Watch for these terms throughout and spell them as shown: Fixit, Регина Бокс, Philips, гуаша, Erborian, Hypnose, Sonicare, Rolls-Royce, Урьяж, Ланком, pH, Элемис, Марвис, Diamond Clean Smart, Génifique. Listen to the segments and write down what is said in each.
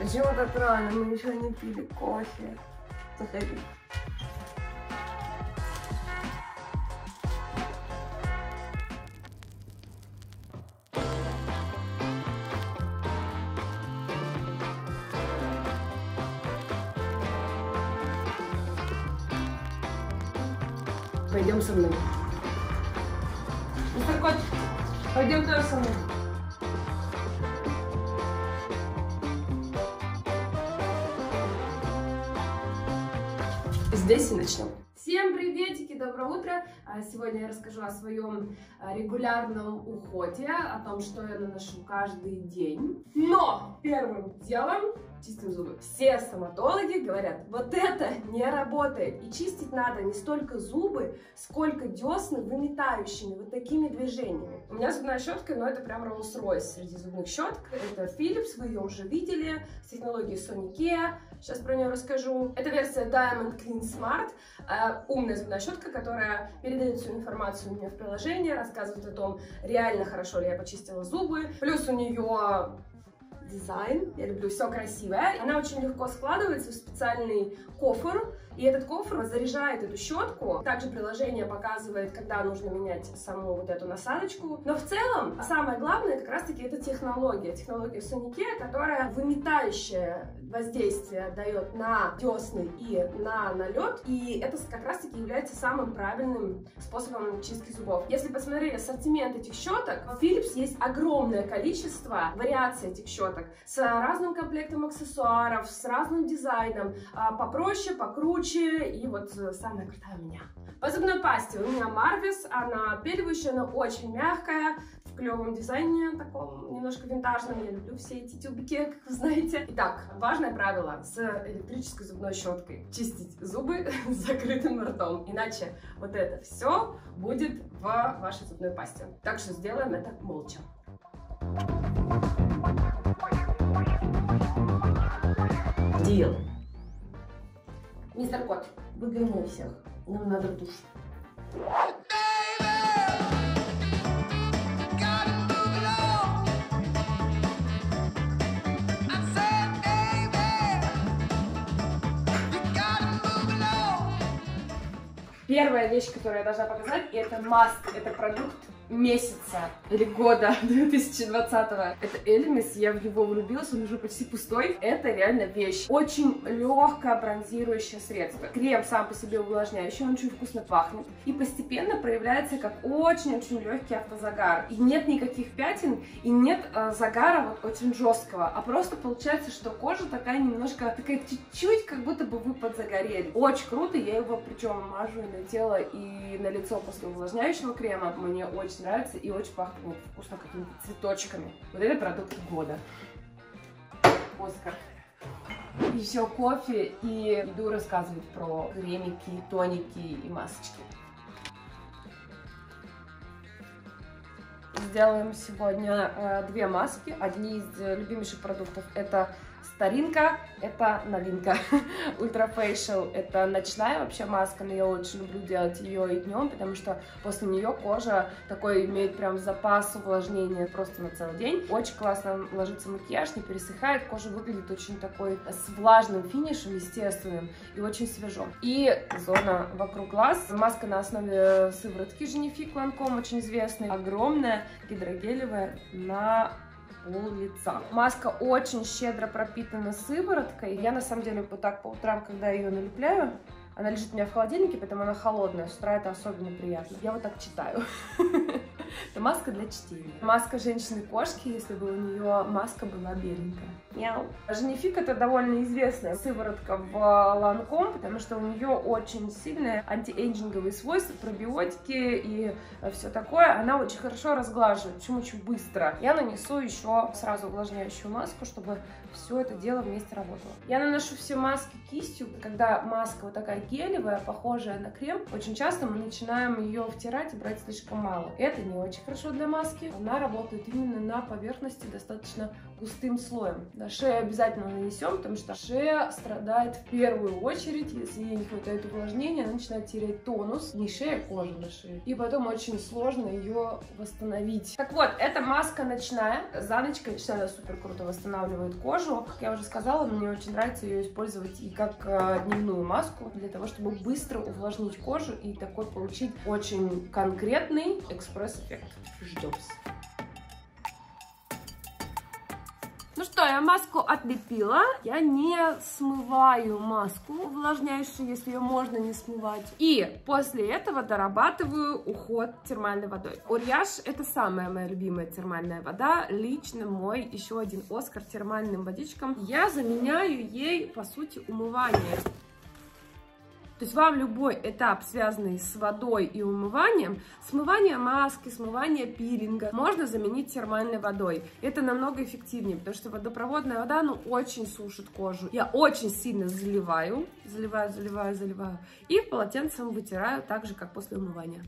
Зачем так рано? Мы еще не пили кофе. Заходи. Пойдем со мной. Мистер Кот, пойдем тоже со мной. Здесь и начнем. Всем приветики, доброе утро! Сегодня я расскажу о своем регулярном уходе, о том, что я наношу каждый день. Но первым делом чистим зубы. Все стоматологи говорят, вот это не работает. И чистить надо не столько зубы, сколько десны выметающими, вот такими движениями. У меня зубная щетка, но это прям Rolls-Royce среди зубных щеток. Это Philips, вы ее уже видели, с технологией Sonicare. Сейчас про нее расскажу. Это версия Diamond Clean Smart. Умная зубная щетка, которая передает всю информацию мне в приложение, рассказывает о том, реально хорошо ли я почистила зубы. Плюс у нее дизайн, я люблю все красивое. Она очень легко складывается в специальный кофр, и этот кофр заряжает эту щетку. Также приложение показывает, когда нужно менять саму вот эту насадочку. Но в целом, самое главное, как раз таки, это технология. Технология Sonicare, которая выметающее воздействие дает на десны и на налет. И это как раз таки является самым правильным способом чистки зубов. Если посмотрели ассортимент этих щеток, в Philips есть огромное количество вариаций этих щеток с разным комплектом аксессуаров, с разным дизайном, попроще, покруче. И вот самая крутая у меня. По зубной пасте у меня Марвис, она отбеливающая, она очень мягкая, в клевом дизайне, таком немножко винтажном. Я люблю все эти тюбики, как вы знаете. Итак, важное правило с электрической зубной щеткой: чистить зубы с закрытым ртом, иначе вот это все будет в вашей зубной пасте. Так что сделаем это молча. Дело. Мистер Кот, выгоняй всех. Нам надо в душ. Первая вещь, которую я должна показать, это маск. Это продукт месяца или года 2020-го. Это Элемис, я в него влюбилась, он уже почти пустой. Это реально вещь. Очень легкое бронзирующее средство. Крем сам по себе увлажняющий, он очень вкусно пахнет. И постепенно проявляется как очень-очень легкий автозагар. И нет никаких пятен, и нет загара вот очень жесткого. А просто получается, что кожа такая немножко, такая чуть-чуть, как будто бы вы подзагорели. Очень круто, я его причем мажу и на тело, и на лицо после увлажняющего крема. Мне очень нравится и очень пахнет вкусно какими-то цветочками. Вот это продукт года. Оскар. Еще кофе и иду рассказывать про кремики, тоники и масочки. Сделаем сегодня две маски. Одни из любимейших продуктов это старинка, это новинка. Ультра фейшл это ночная вообще маска, но я очень люблю делать ее и днем, потому что после нее кожа такой имеет прям запас увлажнения просто на целый день. Очень классно ложится макияж, не пересыхает, кожа выглядит очень такой с влажным финишем, естественным и очень свежо. И зона вокруг глаз. Маска на основе сыворотки Génifique Ланком, очень известная, огромная, гидрогелевая на пол лица. Маска очень щедро пропитана сывороткой. Я на самом деле вот так по утрам, когда ее налепляю, она лежит у меня в холодильнике, поэтому она холодная. С утра это особенно приятно. Я вот так читаю. Это маска для чтения. Маска женщины-кошки, если бы у нее маска была беленькая. Мяу. Génifique это довольно известная сыворотка в Ланком, потому что у нее очень сильные антиэйджинговые свойства, пробиотики и все такое. Она очень хорошо разглаживает, причем очень быстро. Я нанесу еще сразу увлажняющую маску, чтобы все это дело вместе работало. Я наношу все маски кистью, когда маска вот такая гелевая, похожая на крем. Очень часто мы начинаем ее втирать и брать слишком мало. Это не очень хорошо для маски. Она работает именно на поверхности достаточно густым слоем. На шею обязательно нанесем, потому что шея страдает в первую очередь. Если ей не хватает увлажнения, она начинает терять тонус. Не шея, а кожа на шее. И потом очень сложно ее восстановить. Так вот, эта маска ночная. За ночь, конечно, она супер круто восстанавливает кожу. Как я уже сказала, мне очень нравится ее использовать и как дневную маску, для того, чтобы быстро увлажнить кожу и такой получить очень конкретный экспресс-эффект. Ждёмся. Ну что, я маску отлепила. Я не смываю маску увлажняющую, если ее можно не смывать. И после этого дорабатываю уход термальной водой. Урьяж – это самая моя любимая термальная вода. Лично мой еще один Оскар термальным водичкам. Я заменяю ей, по сути, умывание. То есть вам любой этап, связанный с водой и умыванием, смывание маски, смывание пилинга, можно заменить термальной водой. Это намного эффективнее, потому что водопроводная вода, ну, очень сушит кожу. Я очень сильно заливаю и полотенцем вытираю, так же, как после умывания.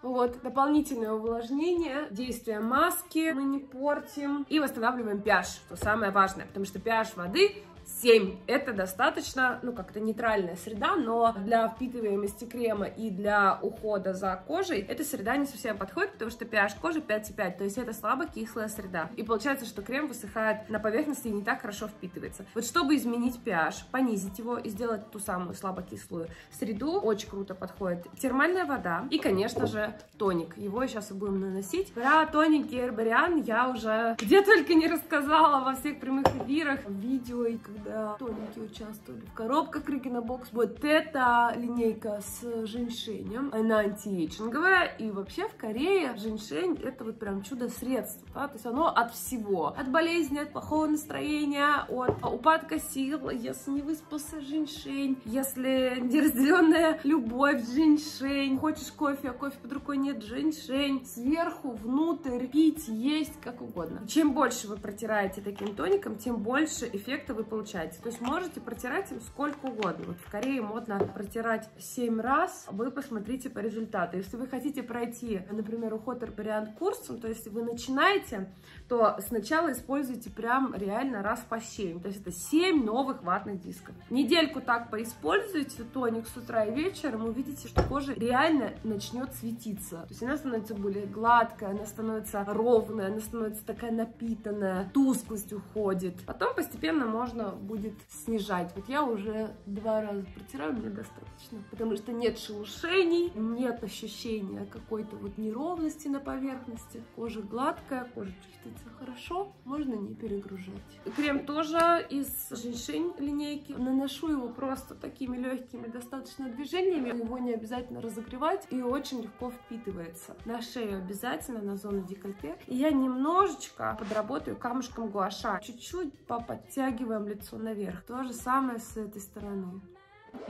Вот, дополнительное увлажнение, действие маски мы не портим. И восстанавливаем pH, что самое важное, потому что pH воды 7. Это достаточно, ну, как-то нейтральная среда, но для впитываемости крема и для ухода за кожей эта среда не совсем подходит, потому что pH кожи 5,5, то есть это слабокислая среда. И получается, что крем высыхает на поверхности и не так хорошо впитывается. Вот чтобы изменить pH, понизить его и сделать ту самую слабокислую среду, очень круто подходит термальная вода и, конечно же, тоник. Его сейчас и будем наносить. Про тоники Erborian я уже где только не рассказала во всех прямых эфирах, видео и когда тоники участвовали в коробках Регина Бокс. Вот эта линейка с женьшенем, она антиэйджинговая, и вообще в Корее женьшень — это вот прям чудо-средство, да? То есть оно от всего, от болезни, от плохого настроения, от упадка сил, если не выспался — женьшень, если неразделенная любовь — женьшень, хочешь кофе, а кофе под рукой нет — женьшень, сверху, внутрь, пить, есть, как угодно. Чем больше вы протираете таким тоником, тем больше эффекта вы получаете. То есть можете протирать им сколько угодно. Вот в Корее модно протирать 7 раз. Вы посмотрите по результату. Если вы хотите пройти, например, уход Erborian курсом, то если вы начинаете, то сначала используйте прям реально раз по 7. То есть это 7 новых ватных дисков. Недельку так поиспользуйте тоник с утра и вечером, увидите, что кожа реально начнет светиться. То есть она становится более гладкая, она становится ровная, она становится такая напитанная, тусклость уходит. Потом постепенно можно будет снижать. Вот я уже 2 раза протираю, мне достаточно, потому что нет шелушений, нет ощущения какой-то вот неровности на поверхности. Кожа гладкая, кожа чувствуется хорошо, можно не перегружать. Крем тоже из женьшень линейки. Наношу его просто такими легкими достаточно движениями, его не обязательно разогревать и очень легко впитывается. На шею обязательно, на зону декольте. И я немножечко подработаю камушком гуаша. Чуть-чуть поподтягиваем лицо наверх. То же самое с этой стороны.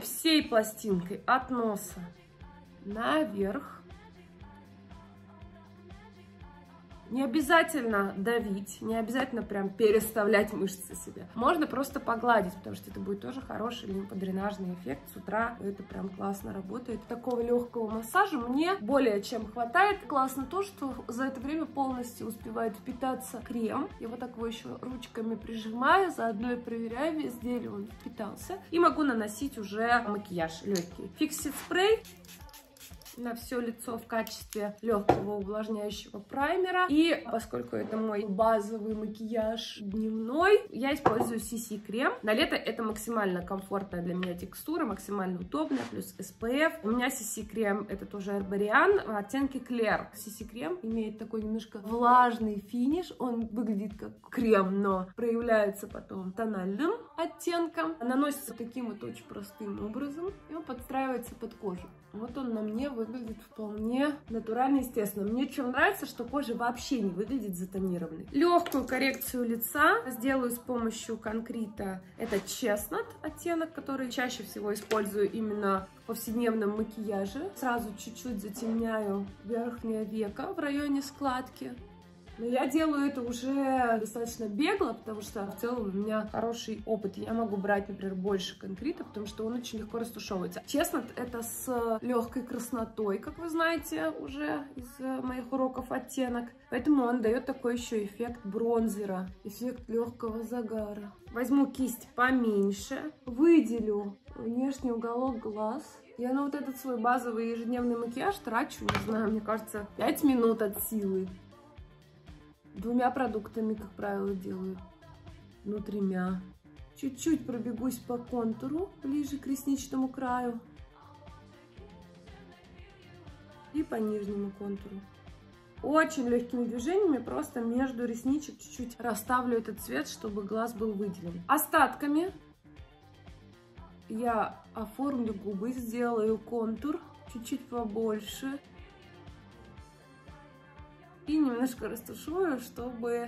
Всей пластинкой от носа наверх. Не обязательно давить, не обязательно прям переставлять мышцы себе. Можно просто погладить, потому что это будет тоже хороший лимфодренажный эффект. С утра это прям классно работает. Такого легкого массажа мне более чем хватает. Классно то, что за это время полностью успевает впитаться крем. Я вот так его еще ручками прижимаю, заодно и проверяю, везде ли он впитался. И могу наносить уже макияж легкий. Фиксит спрей на все лицо в качестве легкого увлажняющего праймера. И поскольку это мой базовый макияж дневной, я использую CC-крем. На лето это максимально комфортная для меня текстура, максимально удобная, плюс SPF. У меня CC-крем, это тоже Erborian, в оттенке Клер. CC-крем имеет такой немножко влажный финиш, он выглядит как крем, но проявляется потом тональным оттенком. Наносится таким вот очень простым образом, и он подстраивается под кожу. Вот он на мне выглядит вполне натурально, естественно. Мне чем нравится, что кожа вообще не выглядит затонированной. Легкую коррекцию лица сделаю с помощью конкрита. Это честнот оттенок, который чаще всего использую именно в повседневном макияже. Сразу чуть-чуть затемняю верхнее веко в районе складки. Но я делаю это уже достаточно бегло, потому что в целом у меня хороший опыт. Я могу брать, например, больше конкрита, потому что он очень легко растушевывается. Честно, это с легкой краснотой, как вы знаете уже из моих уроков оттенок. Поэтому он дает такой еще эффект бронзера, эффект легкого загара. Возьму кисть поменьше, выделю внешний уголок глаз. Я на вот этот свой базовый ежедневный макияж трачу, не знаю, мне кажется, 5 минут от силы. Двумя продуктами, как правило, делаю. Ну, тремя. Чуть-чуть пробегусь по контуру, ближе к ресничному краю. И по нижнему контуру. Очень легкими движениями просто между ресничек чуть-чуть расставлю этот цвет, чтобы глаз был выделен. Остатками я оформлю губы, сделаю контур чуть-чуть побольше. И немножко растушую, чтобы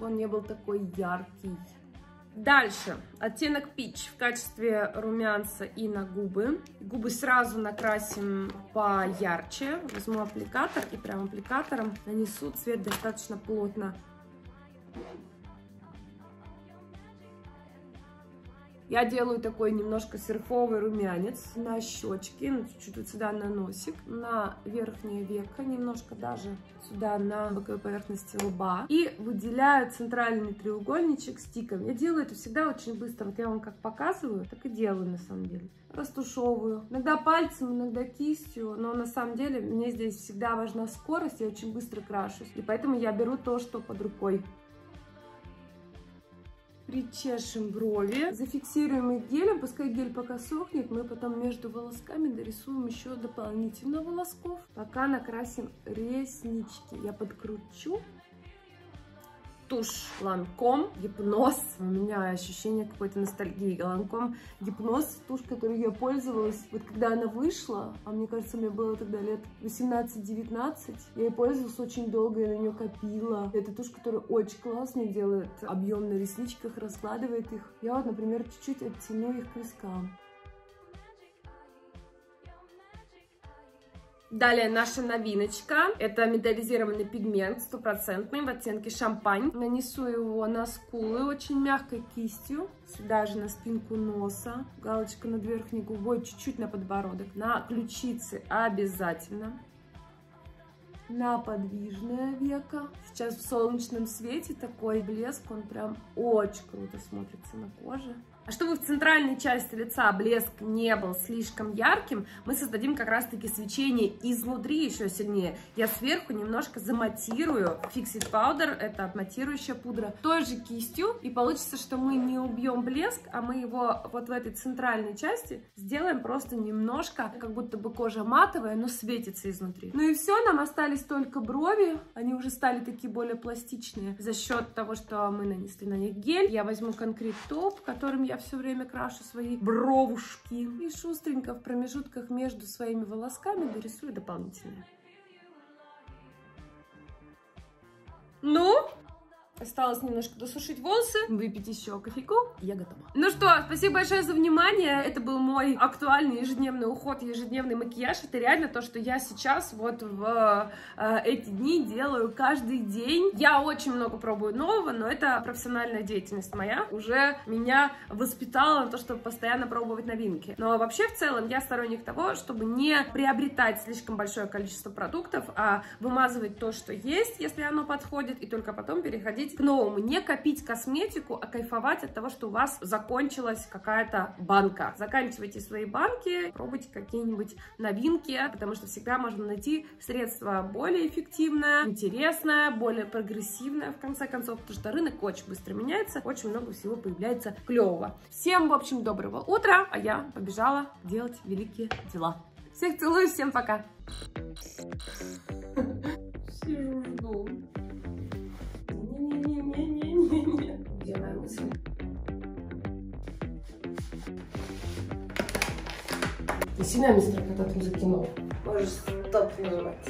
он не был такой яркий. Дальше оттенок пич в качестве румянца и на губы. Губы сразу накрасим поярче. Возьму аппликатор и прям аппликатором нанесу цвет достаточно плотно. Я делаю такой немножко серфовый румянец на щечки, чуть-чуть вот сюда на носик, на верхнее веко, немножко даже сюда на боковой поверхности лба. И выделяю центральный треугольничек стиком. Я делаю это всегда очень быстро. Вот я вам как показываю, так и делаю на самом деле. Растушевываю. Иногда пальцем, иногда кистью, но на самом деле мне здесь всегда важна скорость. Я очень быстро крашусь, и поэтому я беру то, что под рукой. Причешем брови, зафиксируем их гелем, пускай гель пока сохнет, мы потом между волосками дорисуем еще дополнительно волосков, пока накрасим реснички. Я подкручу тушь Ланком Hypnose. У меня ощущение какой-то ностальгии. Ланком Hypnose, тушь, которой я пользовалась, вот когда она вышла, а мне кажется, мне было тогда лет 18-19, я ей пользовалась очень долго, я на нее копила. Это тушь, которая очень классно делает объем на ресничках, раскладывает их. Я вот, например, чуть-чуть оттяну их к вискам. Далее наша новиночка, это металлизированный пигмент, стопроцентный, в оттенке шампань. Нанесу его на скулы очень мягкой кистью, сюда же на спинку носа, галочка над верхней губой, чуть-чуть на подбородок, на ключицы обязательно, на подвижное веко. Сейчас в солнечном свете такой блеск, он прям очень круто смотрится на коже. А чтобы в центральной части лица блеск не был слишком ярким, мы создадим как раз-таки свечение изнутри еще сильнее. Я сверху немножко заматирую. Fixit Powder – это матирующая пудра. Той же кистью. И получится, что мы не убьем блеск, а мы его вот в этой центральной части сделаем просто немножко, как будто бы кожа матовая, но светится изнутри. Ну и все, нам остались только брови. Они уже стали такие более пластичные за счет того, что мы нанесли на них гель. Я возьму конкрет топ, которым я все время крашу свои бровушки и шустренько в промежутках между своими волосками дорисую дополнительно. Ну, осталось немножко досушить волосы, выпить еще кофейку, я готова. Ну что, спасибо большое за внимание. Это был мой актуальный ежедневный уход, ежедневный макияж. Это реально то, что я сейчас вот в эти дни делаю каждый день. Я очень много пробую нового, но это профессиональная деятельность моя. Уже меня воспитала на то, чтобы постоянно пробовать новинки. Но вообще, в целом, я сторонник того, чтобы не приобретать слишком большое количество продуктов, а вымазывать то, что есть, если оно подходит, и только потом переходить к новому, не копить косметику, а кайфовать от того, что у вас закончилась какая-то банка. Заканчивайте свои банки, пробуйте какие-нибудь новинки, потому что всегда можно найти средство более эффективное, интересное, более прогрессивное, в конце концов, потому что рынок очень быстро меняется, очень много всего появляется клевого. Всем, в общем, доброго утра, а я побежала делать великие дела. Всех целую, всем пока! Сижу, жду. Где моя мысль? Ты сильно, мистер, когда ты закинул? Можешь стоп нажимать.